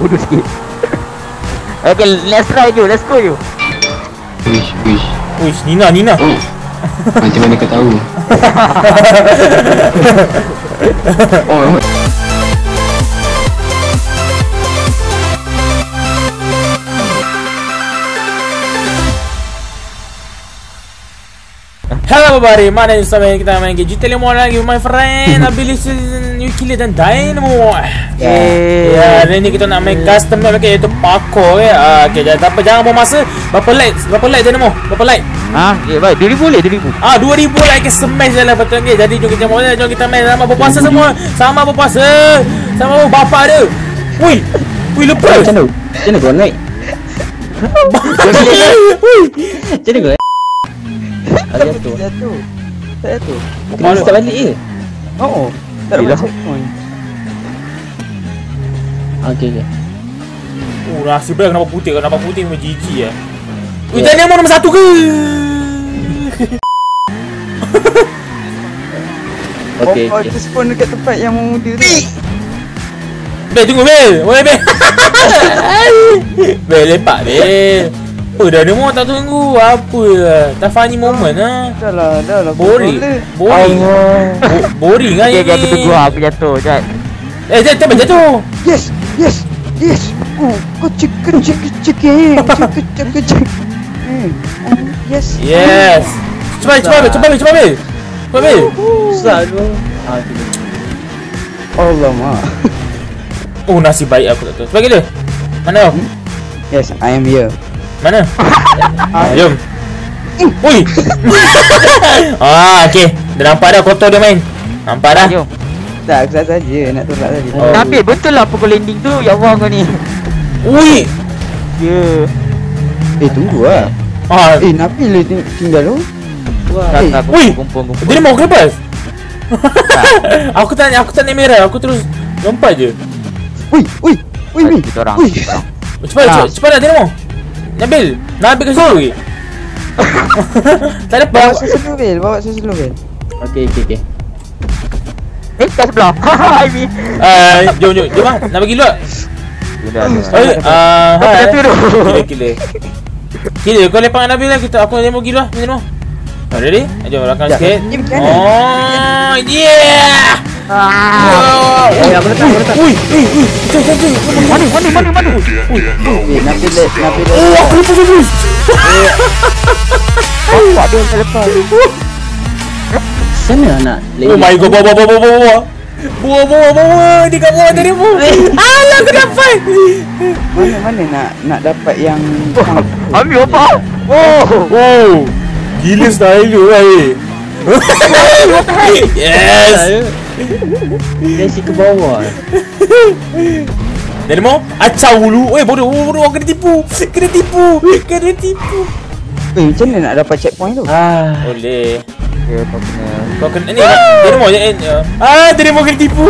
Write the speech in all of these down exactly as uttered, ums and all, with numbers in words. bodoh sikit. Okay, let's try you, let's go you. Uish, uish. Uish, Nina, Nina. Oh. Macam mana kau tahu? Oh. Hello everybody, my name is Nabil. Kita main game G T A lagi with my friend Nabilicous, UKILLER dan Dynamo. Okay, hari ni kita nak main custom map, okay, iaitu parkour. Okay, uh, okay, jangan, apa, jangan buang masa. Berapa like? Berapa like Dynamo? Berapa like? Ha? Okay, baik, dua ribu boleh? dua ribu? Ah, dua ribu like, smash je lah, betul okay. Jadi jom kita main, jom kita main. Sama berpuasa semua. Sama berpuasa. Sama bapak dia. Wui, wui lepas. Macam mana? Macam mana korang naik? Wui, macam mana korang? Ada tu. Ada tu. Ada tu. Mau start balik ke? Oh. Tak ada checkpoint. Okey okey. Oh, rasa berat kenapa putih? Kenapa putih macam jijik eh. Wei, Darren Moore nombor satu ke? Okey. Oh, tu spawn dekat tempat yang muda tu. Bel, tunggu bel. Wei bel. Bel lepak bel. Apa dah demo tak tunggu apa lah. Tak funny moment ah. Dah lah, dah lah. Boring. Boring. Boring ah ini. Dia jatuh aku jatuh. Jat. Eh, jat tak jatuh. Yes, yes, yes. Oh, kau chicken chicken chicken. Chicken chicken chicken. Yes. Yes. Cuba cuba cuba cuba cuba. Cuba. Selalu. Allah mak. Oh, nasib baik aku tak tahu. Cuba gila. Mana? Yes, I am here. Mana? Jom. Ui. Ah, okey. Dah nampak dah kotor dia main. Nampak dah. Jom. Tak, aku saja nak tolak tadi. Oh. Nabil, betul lah pukul landing tu. Ya Allah kau ni. Ui. Ya. Yeah. Eh, tunggu lah. Ah. Eh, Nabil dia tinggal tu. Wah. Eh. Ui. Dia mau ke lepas? Aku tak aku tak nak merah. Aku terus lompat je. Ui, ui. Ui, ui. Kita orang. Cepat, cepat dah dia mau. Nabil, Nabil ke solo lagi? Tak ada apa. Bawa seselu Bil, bawa seselu Bil. Okey, okey, okey. Eh, kat sebelah. Hai Bil. Eh, jom, jom, jom bang. Nak bagi loot? Sudah. Eh, ah, hai. Killer, killer. Killer, kau lepak dengan Nabil lah. Kita, aku nak bagi loot lah. Macam mana? Ready? Jom, rakam sikit. Oh, yeah! Ah. Eh, aku letak, aku letak. Ui, ui, ui. Jom, jom, jom. Mana, mana, mana, mana? Ui, ui. Nabil, Nabil. Oh, aku lepas, aku lepas. Aku tak boleh lepas. Sana nak. Oh my god, bawa, bawa, bawa, bawa. Bawa, bawa, bawa. Dia kat bawah tadi pun. Alah, aku dapat. Mana, mana nak nak dapat yang... Ambil apa? Oh, oh. Gila style tu lah, eh. Yes. Dia si ke bawah. Darymah, acau dulu. Eh bodoh, bodoh, kena tipu. Kena tipu. Kena tipu. Eh, macam mana nak dapat checkpoint tu? Ah, boleh. Ya, kau kena. Kau kena ni. Darymah, jangan. Ah, Darymah kena tipu.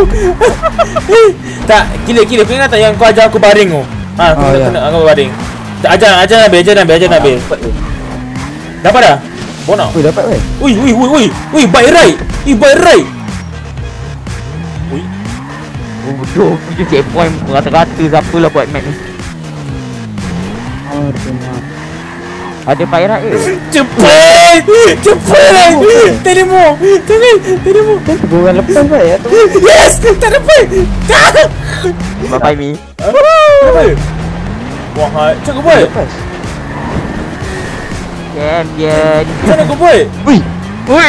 Tak, gila gila kena tak yang kau ajar aku baring tu. Ha, kau kena aku baring. Tak ajar, ajar Nabil, ajar Nabil, ajar Nabil. Dapat dah? Bonus. Oi, dapat weh. Oi, oi, oi, oi. Oi, by right. Oi, by right. Bodoh punya checkpoint rata-rata siapa lah buat map ni. Oh, ada pirate ke? Cepat! Cepat! Tak ada more! Tak ada! Tak ada more! Bukan lepas lah ya tu. Yes! Tak dapat! Tak! Bye-bye me. Woohoo! Wahai, macam kau buat? Champion! Macam mana kau buat? Ui! Ui!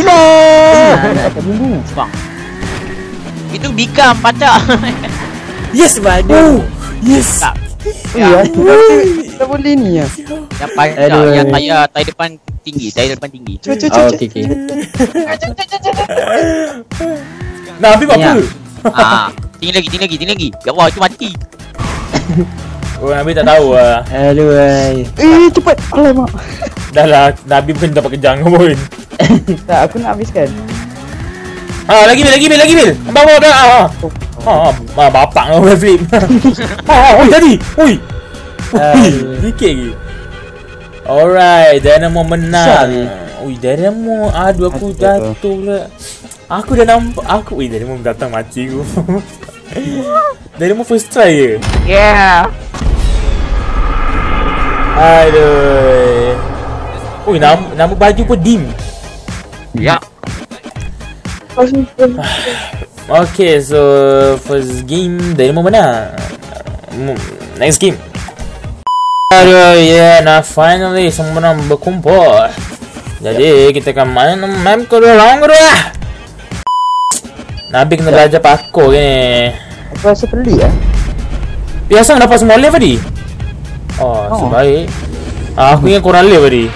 Gila! Nak atas bumbu. Sebang. Itu bikam patah. Yes badu. Yes. Ya. Tak boleh ni ah. Yang patah yang tayar tayar depan tinggi, tayar depan tinggi. Okey okey. Nah, habis apa? Ah, tinggi lagi, tinggi lagi, tinggi lagi. Ya Allah, itu mati. Oh, Nabi tak tahu ah. Aduh ai. Eh, cepat. Alamak. Dahlah, Nabi pun dapat kejang pun. Tak, aku nak habiskan. Ah, lagi bil, lagi bil, lagi bil. Bawa dah. Ah. Ah, bapak kau flip. Ah, oi tadi. Oi. Eh, sikit lagi. Alright, Dynamo menang. Oi, Dynamo. Aduh, aku jatuh lah. Aku dah nampak aku oi Dynamo datang mati aku. Darymah first try je. Yeah. Aduh. Ui, nama, nama baju pun dim. Ya. Okay, so first game Darymah menang. Next game. Aduh, yeah, nah finally semua orang berkumpul. Jadi kita akan main map kedua lawan kedua. Nabil kena belajar parkour ni. Aku rasa pelik lah. Biasa dapat semua level tadi. Oh, oh, sebaik ah, aku ingat korang level tadi.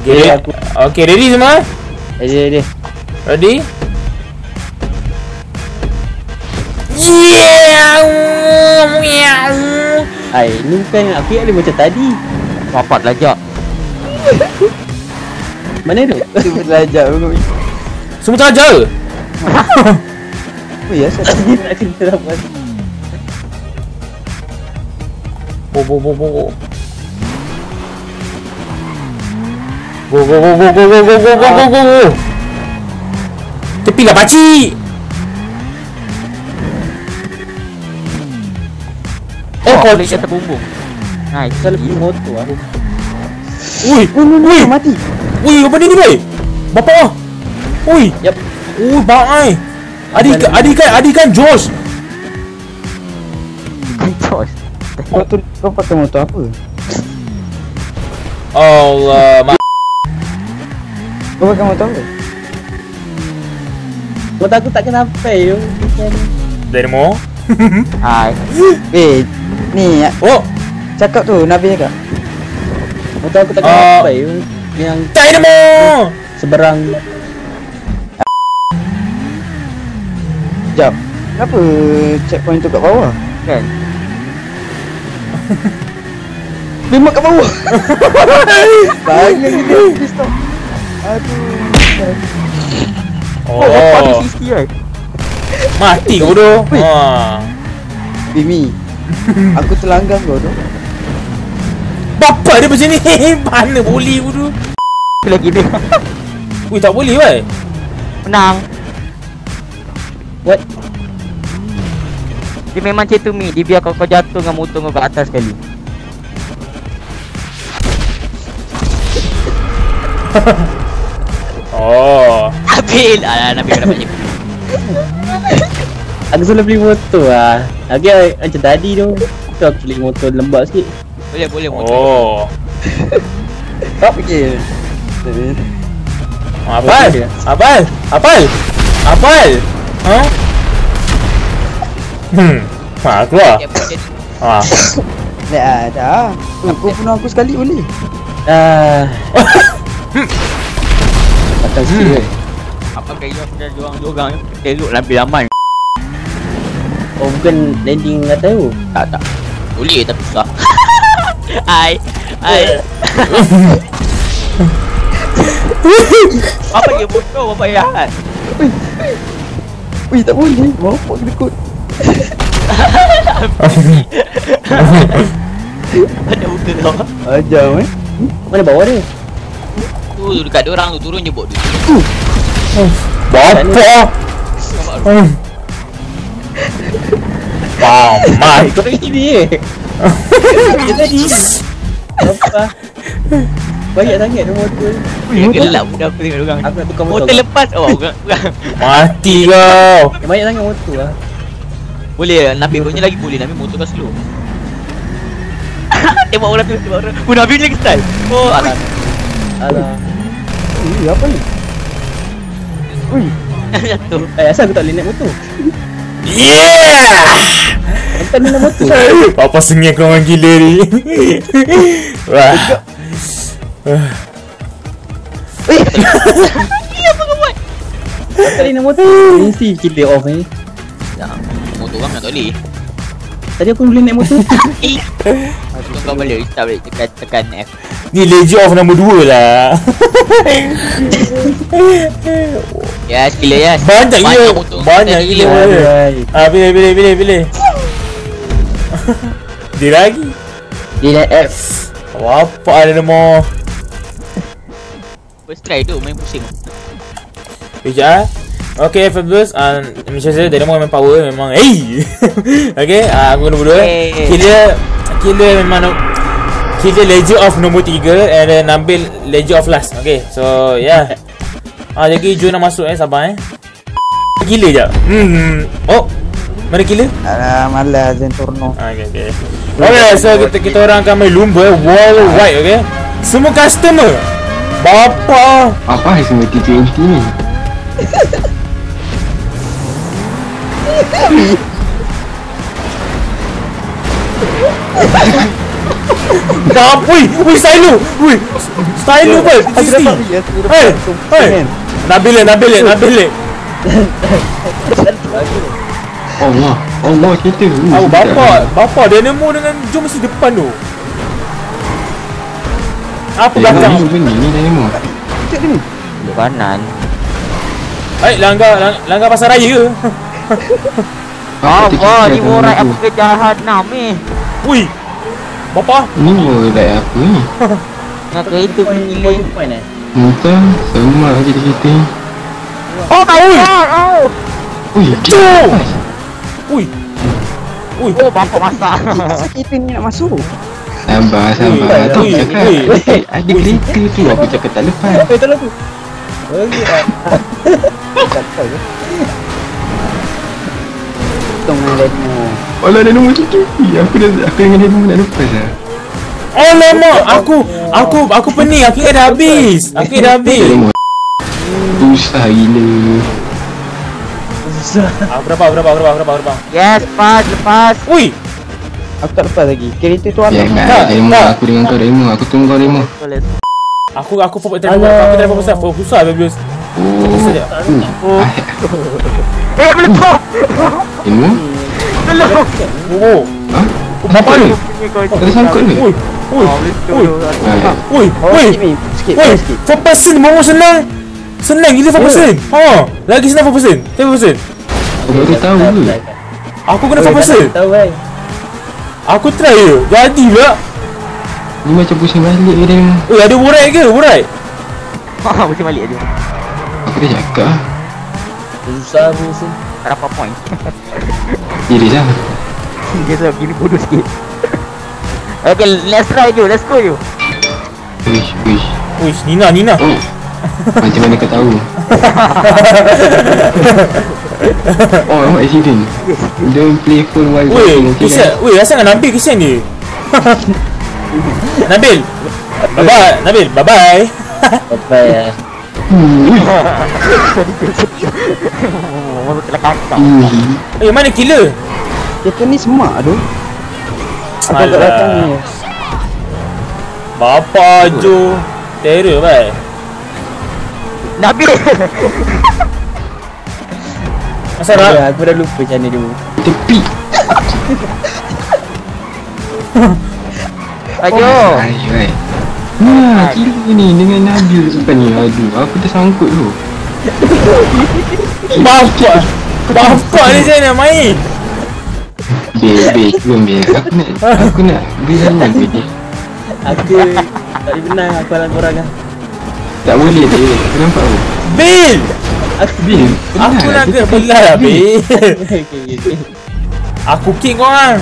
Okay, yeah, aku... okay, ready semua? Ready, ready. Ready? Yeah! Hai, ni bukan aku yang ada macam tadi. Wapat lajak. Mana tu? Semua terlajak. Semua terlajak ke? Oh ya, saya tadi nak cerita apa. Bo bo bo bo bo bo bo bo bo bo bo bo bo bo bo. Tepi lah pakcik. Oh, kau boleh jatuh bumbung. Hai, saya lebih motor aku. Ui, ui, mati. Ui, apa ni ni, wei? Bapak ah. Ui. Yap. Ui, bangai. Adik, adik kan, adik kan JOEWS. JOEWS. Kau tu kau pakai motor apa? Allah. Kau pakai motor apa? Motor aku tak kena pay yo. Darymah. Hai. Wei. Ni oh, cakap tu Nabil cakap. Motor aku tak kena apa uh, yang Dynamo seberang. Jap. Kenapa checkpoint tu kat bawah? Kan. Lima kat bawah. Banyak gila ni stop. Aduh. Oh, oh sixty right. Mati kau tu. Ha. Bimi. Aku terlanggar kau tu. Bapak dia macam ni. Mana boleh aku tu. Lagi dia. Ui, tak boleh wei. Menang. What? Dia memang macam tu Mi. Dia biar kau, kau jatuh dengan motor kau kat atas sekali. Oh Nabil. Alah, Nabil kena balik. Aku selalu beli motor lah. Lagi macam tadi tu. Kita aku beli motor lembab sikit. Boleh, boleh motor. Oh. Tak fikir. Apal? Apal? Apal? Apal? Ha? Hmm. Haa, keluar. Haa. Dah, dah. Aku bunuh aku sekali boleh. Dah. Patah sikit kan? Apa kaya aku dorang dorang ni? Elok lebih aman. Oh, bukan landing kat atas tu? Tak, tak. Boleh tapi susah. Hai. Hai. Apa dia motor bapak yahat? Ui. Ui, tak boleh. Bapak kena kot. Ada buka kau. Ajam eh. Mana bawah dia? Tu dekat dia orang tu. Turun je bot dia. Bapak. Bapak. Wow, man. Kau ini. Dia tadi. Apa? Banyak sangat nombor tu. Gelap budak aku tengok dorang. Aku nak tukar motor. Motor lepas awak orang. Mati kau. Banyak sangat motor ah. Boleh, Nabi punya lagi boleh. Nabi motor kau slow. Tembak orang tu, tembak orang. Oh, Nabi lagi style. Oh, alah. Alah. Ini apa ni? Ui. Jatuh. Eh, asal aku tak boleh naik motor? Yeah! Entah mana motor. Apa sengih kau orang gila ni. Wah. Eh, apa kau buat? Tadi nak motor. Mesti kita off ni. Nah, motor orang nak tak boleh. Tadi aku boleh naik motor. Kau boleh start balik tekan tekan F. Ni legend off nombor dua lah. Yes, killer yes. Banyak gila. Banyak gila. Ah, pilih pilih pilih pilih. Dia lagi. Dia F. Apa ada nama? First try tu main pusing. Bijak. Okay, Fabulous. Uh, macam saya Dynamo memang power, memang hey. Okay, uh, aku nombor dua. Hey. Killer, Killer memang no, Killer legend of nombor tiga, and then Nabil legend of last. Okay, so yeah. Ah, jadi Joe nak masuk eh, sabar eh. Gila je. Hmm. Oh. Mana Killer? Alah, malas Zentorno. Okay, okay. Okay, so kita kita orang akan main lumba worldwide, okay? Semua customer. Bapa. Apa semua T P N T ni? Dapui, wih stylo, wih stylo pun. Hey, hey, Nabil, Nabil, Nabil. Allah, Allah kita. Oh bapa, bapa Dynamo dengan Joe mesti depan tu. Apa belakang? Ini Dynamo. Cek ni. Kanan. Eh, langgar, langgar pasar raya ke? Apa ni morai apa kejahat nak ni? Wih. Bapa? Ni boleh apa ni? Nak ke itu pilih point eh? Entah, semua macam kita. Oh, tahu. Oh. Ui, Joe. Ui. Ui, oh bapa masak. Kita ni nak masuk. Sabar, sabar. Tak cakap. Ada kereta tu aku cakap tak lepas. Apa tak lepas? Okey. Tak tahu. Tunggu lagi. Alah, Dynamo macam tu. Aku dah, aku dengan Dynamo nak lepas lah. Alamak, aku, aku, aku pening. Aku dah habis. Aku dah habis. Susah gila. Susah. Ah, berapa, berapa, berapa, berapa, berapa. Yes, lepas, lepas. Ui. Aku tak lepas lagi. Kereta tu apa? Tak, Dynamo. Aku dengan kau, Dynamo. Aku tunggu kau, Dynamo. Aku, aku fokus telefon. Aku telefon besar. Fokus besar, Babius. Oh. Oh. Eh, meletup. Dynamo? Belum. Oh. Hah? Apa ni? Ada sangkut ni. Oi. Oi. Oi. Oi. Oi. Sikit. Oi. Four person baru senang. Senang gila four person. Ha. Lagi senang four person. Three person. Aku tak tahu ni. Aku kena four person. Tahu kan. Aku try je. Jadi pula. Ni macam pusing balik dia. Oi, ada borat ke? Borat. Ha, pusing balik dia. Aku dah cakap. Susah pusing. Tak apa point. Diri dah. Dia tu gini bodoh sikit. Okay, let's try you. Let's go you. Wish, wish. Wish, Nina, Nina. Oh. Macam mana kau tahu? Oh, memang accident. Don't play full while. Weh, kisah. Weh, rasa dengan Nabil kisah ni. Nabil. Bye-bye. Nabil, bye-bye. Bye-bye. Wih. Orang telah kacau. Eh, mana Killer? Kita ni semua aduh. Apa tak datang ni? Bapa Joe. Terror bai. Nabi. Masa dah aku dah lupa macam ni dulu. Tepi. Ayo. Nah, Killer ni dengan Nabil depan ni. Aduh, aku tersangkut tu. Bapak Bapak ni macam nak main. Bebek gembel. Aku nak Aku nak Bilangan bebek. Aku tak boleh benang. Aku alam korang lah. Tak boleh. Tak boleh. Aku nampak aku Bil. Aku Bil. Aku nak kena belah lah Bil. Aku kick korang.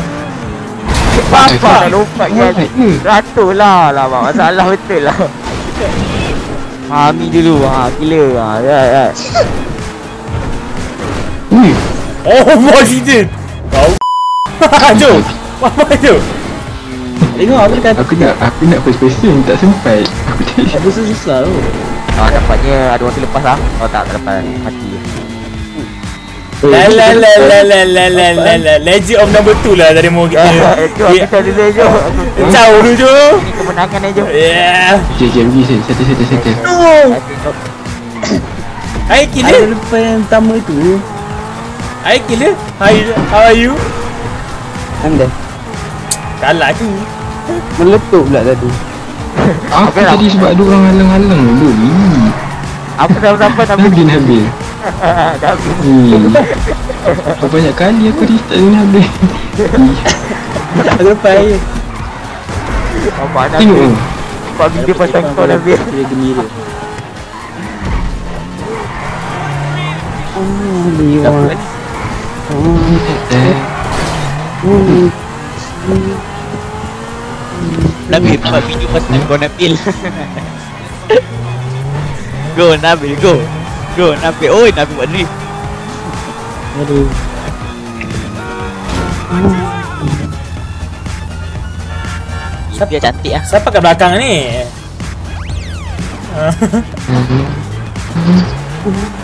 Bapak lompat kan. Ratuh lah lah. Masalah betul lah. Fahami dulu, ha, Killer, ha, ya, ya. Ui. Oh, Washington. Kau Joe, apa itu? Tengok, aku dekat. Aku nak, aku nak first person, tak sempat. Aku tak boleh. Aku susah tu. Ah, dapatnya ada waktu lepas lah. Oh, tak, tak dapat. Mati. La la la la la la la la la. Legend of number two lah Darymore kita. Aku tak ada Joe. Jauh dulu Joe. Ini kemenangan dia Joe. Yeah. Jom, jom, satu, satu, satu. Hai Killer. Aku lupa yang pertama tu. Hai Killer. Hi, how are you? I'm there. Kalah tu. Meletup pula tadi. Aku tadi sebab ada orang halang-halang dulu. Apa nama-nama nama dia Nabil. Hmm. Banyak kali aku restart ni Nabil. Aku lepas je. Nampak Nabil. Nampak video pasang kau Nabil. Dia gembira. Oh you are. Nabil, buat video first time go Nabil. Go Nabil, go. Go Nabil. Oi, Nabil buat drift. Aduh. Siapa dia cantik ah? Siapa ke belakang ni?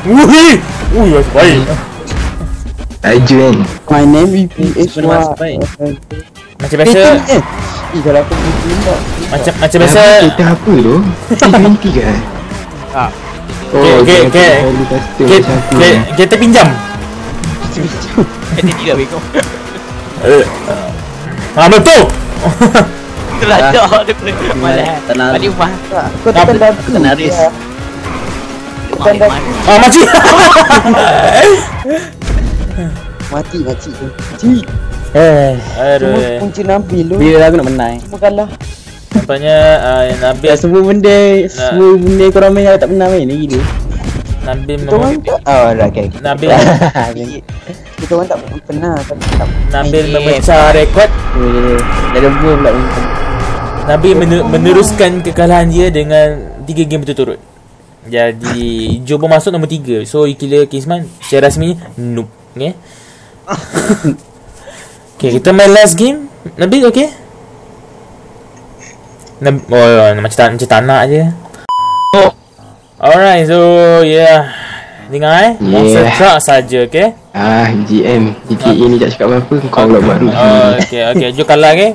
Wuih, wuih, baik. Ajuin. My name is P H. Macam biasa. Ih, kalau aku bertindak. Macam macam biasa. Kita apa tu? Twenty ke? Ah. Oh, okay, okay. Kita pinjam. Kita tidak bego. Eh. Apa tu? Telah jauh daripada malah. Tadi rumah. Kau tendang kenaris. Ah mati. Mati mati tu. Mati. Eh, aduh. Kunci Nabil tu. Bila aku nak menang. Cuma kalah. Nampaknya Nabil semua benda, semua benda korang main tak pernah main lagi ni. Nabil memang. Oh, dah okey. Nabil. Kita orang tak pernah tak pernah. Nabil memecah rekod. Dah dua pula. Nabil meneruskan kekalahan dia dengan tiga game berturut-turut. Jadi Joe pun masuk nombor tiga. So UKILLER Kisman secara rasminya noob. Okay. Okay, kita main last game Nabil, okay? Nabil, oh, macam tak, macam tak nak je. Oh. Alright, so yeah. Dengar eh yeah. Monster truck saja, okay? Ah, G M G T A ah. Ni tak cakap apa-apa. Kau pula buat rugi. Okay, okay, Joe kalah, okay?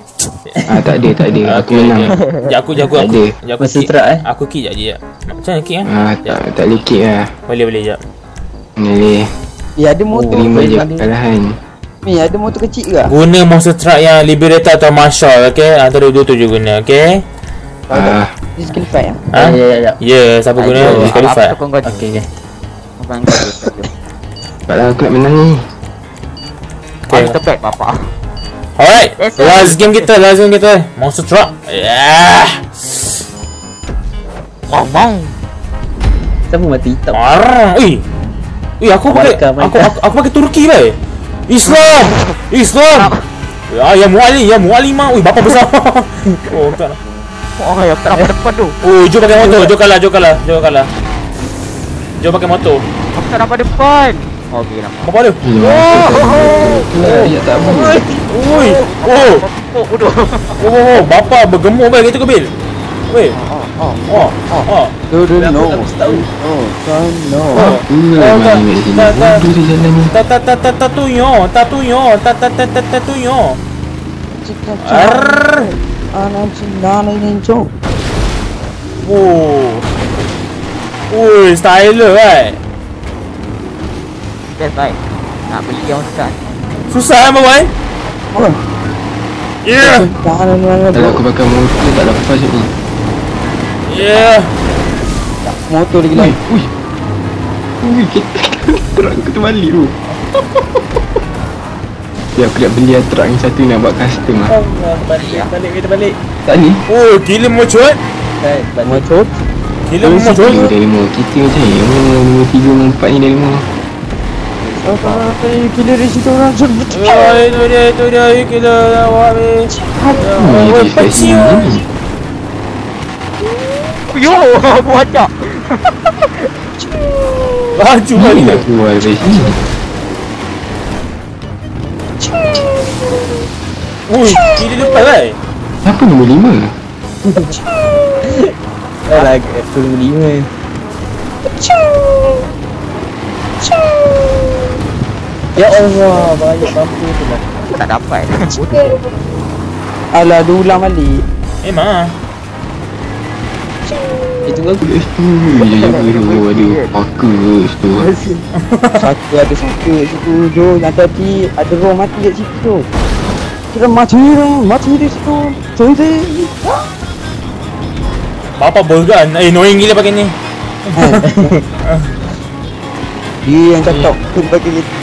Ah, tak ada, tak ada. Aku menang. Sekejap aku, sekejap aku. Aku kick. Aku kick sekejap je. Macam mana kick kan? Ah, tak boleh kick lah. Boleh, boleh sekejap. Boleh. Ya, ada motor. Terima je kekalahan. Ni, ada motor kecil ke? Guna monster truck yang Liberator atau Marshall, okay? Antara dua tu je guna, okay? Ah. Disqualify lah? Ya, ya, ya. Ya, siapa guna? Disqualify. Okay, okay. Abang kau tu. Taklah, aku nak menang ni. Okay. Kita back, bapak. Alright, last game kita, last game kita monster truck. Yeah. Mamang. Kamu mati hitam. Arr, eh. Eh, aku pakai aku aku pakai Turki lah. Islam. Islam. Ya, ya muali, ya mualima. Oi, bapa besar. Oh, tak. Oh, ya tak apa depan tu. Oh, Joe pakai motor. Joe kalah, Joe kalah, Joe kalah. Joe pakai motor. Aku tak dapat depan. Okey lah. Apa dia? Oh. Ya tak apa. Oi. Oh. Oh, bodoh. Oh, bapa bergemuk baik gitu ke Bil? Wei. Oh, oh, oh. Do do no. Oh, kan no. Ta ta ta ta tu yo, ta tu yo, ta ta ta ta tu yo. Ar. Anan cinta ini jo. Oh. Oi, styler eh. Baik. Nak beli yang susah. Susah eh, Mawai? Oh. Yeah. Kalau aku pakai motor tak lepas je ni. Yeah. Motor lagi lagi. Ui. Ui, terang aku terbalik tu. Ya, aku nak beli truck yang satu nak buat custom lah. Allah, balik, balik, kita balik. Tak ni. Oh, gila mocot. Baik, mocot. Gila mocot. Dynamo kita macam ni. Nombor tiga, nombor empat ni Dynamo. Apa UKILLER di situ orang serba. Oh, itu dia, itu dia UKILLER awak ni. Oh, peci. Yo, buat tak. Baju ni nak keluar dari sini. Oi, UKILLER lepas lah. Siapa nombor lima? Dah lagi nombor lima. Ya Allah, banyak bambu tu lah. Tak dapat. Alah, dia ulang balik. Eh, maa. Eh, tunggu aku. Aduh, paka tu. Satu ada satu kat situ, Joe. Nanti ada roh mati kat situ. Kira mati roh, mati di situ. Contoh. Bapak bolgan. Eh, annoying gila pakai ni. Dia yang cakap tu pakai gitu.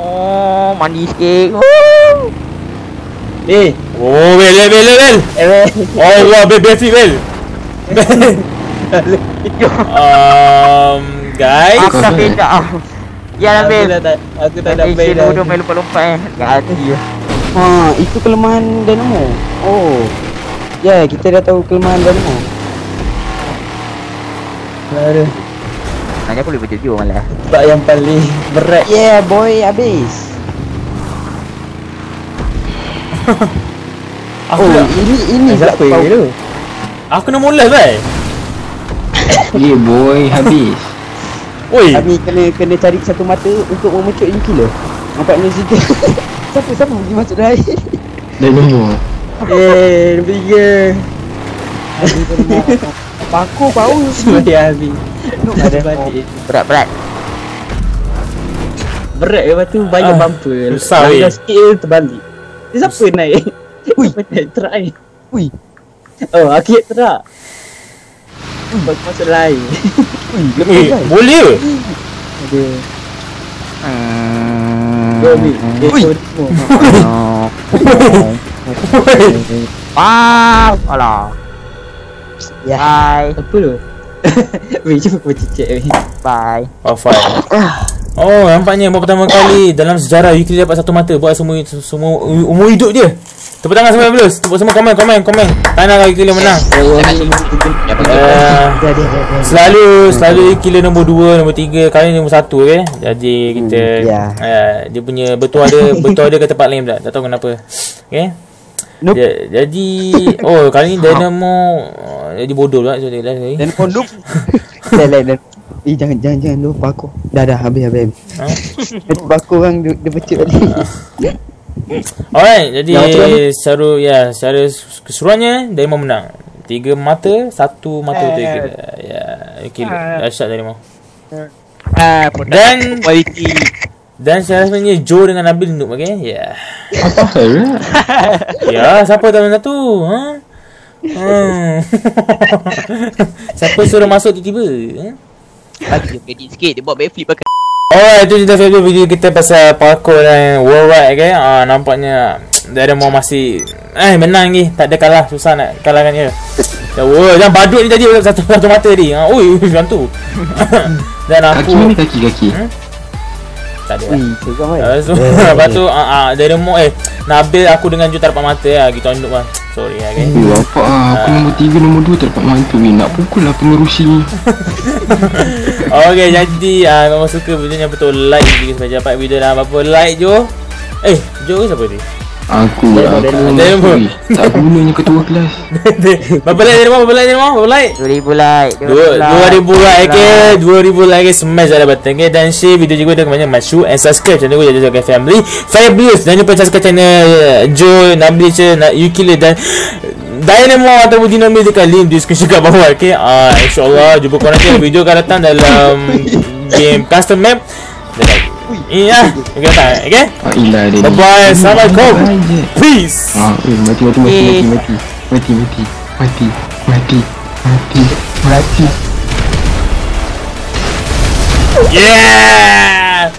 Oh, mandi sikit. Eh. Oh, bel bel bel. Eh. Allah, bel bel bel. Um, guys, aku tak pindah. Ya Nabil, aku tak ada play dah. Bodoh main lompat-lompat eh. Gak hati ah. Ha, itu kelemahan Dynamo. Oh. Ya, yeah, kita dah tahu kelemahan Dynamo. Ada. Nak boleh berjujur malah. Bak yang paling berat. Yeah, boy, habis. Aku oh, ini ini tak kau tu. Aku nak mula bhai. Ye boy, habis. Oi. Kami kena kena cari satu mata untuk memucuk UKILLER. Nampak ni sikit. Siapa siapa pergi masuk dah air. Dah nombor. Eh, nombor tiga. Paku bau seperti habis. Ada batik. Berat-berat. Berat lepas tu banyak bumper. Susah weh. Sikit terbalik. Dia siapa naik? Ui, naik terak ni. Ui. Oh, akhir terak. Buat masuk lain. Ui, boleh. Boleh. Ada. Ui. Ah, alah. Ya. Hai. Apa tu? Wei, cuba kau cicit. Bye. Oh, fine. Oh, nampaknya buat pertama kali dalam sejarah UKILLER dapat satu mata buat semua semua umur hidup dia. Tepuk tangan semua Nabilicous. Tepuk semua komen komen komen. Tanah kalau UKILLER menang. Uh, selalu selalu UKILLER nombor dua, nombor tiga, kali nombor satu okey. Jadi kita uh, dia punya betul ada betul ada ke tempat lain pula. Tak tahu kenapa. Okey. Nope. Ya, jadi oh kali ni Dynamo jadi bodoh lah jadi lain ni. Dan konduk. Lain-lain. Eh jangan jangan jangan lupa aku. Dah dah habis habis. Ha? Baku orang dia, dia becik tadi. Alright, jadi secara ya, secara keseluruhannya Dynamo menang. Tiga mata, satu mata tu kita. Ya, UKILLER. Asyik Dynamo. Ah, dan quality. Dan saya sebenarnya Joe dengan Nabil nunjuk okey. Ya. Apa hal? Ya, siapa tahu satu? Ha? Hmm. Siapa suruh masuk tiba-tiba? Ha? Bagi dia sikit, dia buat backflip pakai. Oh, itu cerita video kita pasal parkour dan wall ride okey. Ah, nampaknya Darren Moore masih eh menang ni, tak ada kalah, susah nak kalahkan dia. Ya, woi, jangan badut ni tadi satu satu mata tadi. Ha, oi, hantu. Dan aku kaki-kaki. Tak ada lah. Lepas tu Lepas tu Darymah eh Nabil aku dengan Ju terdapat mata lah. Kita tunduk lah. Sorry lah kan. Eh apa lah. Aku nombor tiga nombor dua terdapat mata ni. Nak pukul lah pengerusi ni. Okay jadi kalau suka video ni betul like jika sampai dapat video dah apa-apa like Jo. Eh Jo siapa ni? Aku lah. Aku tak gunanya ketua kelas. Berapa like Darymah? Berapa like Darymah? Berapa like? dua ribu like. dua ribu like okay. dua ribu like okay. Smash ada button okay. Dan share video juga dengan banyak masuk. And subscribe channel gue jadi sebagai family. Fabulous. Dan lupa subscribe channel Joe, Nabilicous, UKILLER dan Dynamo atau Dynamica. Link description kat bawah okay. InsyaAllah jumpa korang nanti. Video akan datang dalam game custom map. Iya, kita tak, okay? Oh, ilah dia. Bye bye, assalamualaikum. Peace. Ah, mati mati mati mati mati mati mati mati mati mati. Yeah.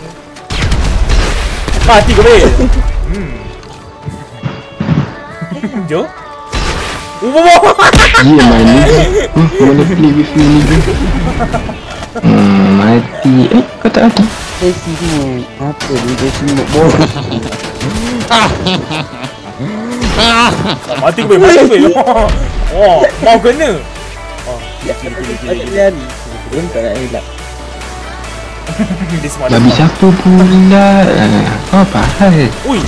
Mati kau ni. Hmm. Jo? Uboh. Iya mana? Mana play with me ni? Hmm, mati. Eh, kau tak mati. Eh, sini. Apa ni? Dia sini bodoh. Mati kau, mati kau. Wah, mau kena. Oh, jadi jadi. Belum kena hilang. Dah bisa tu pula. Apa hal? Ui.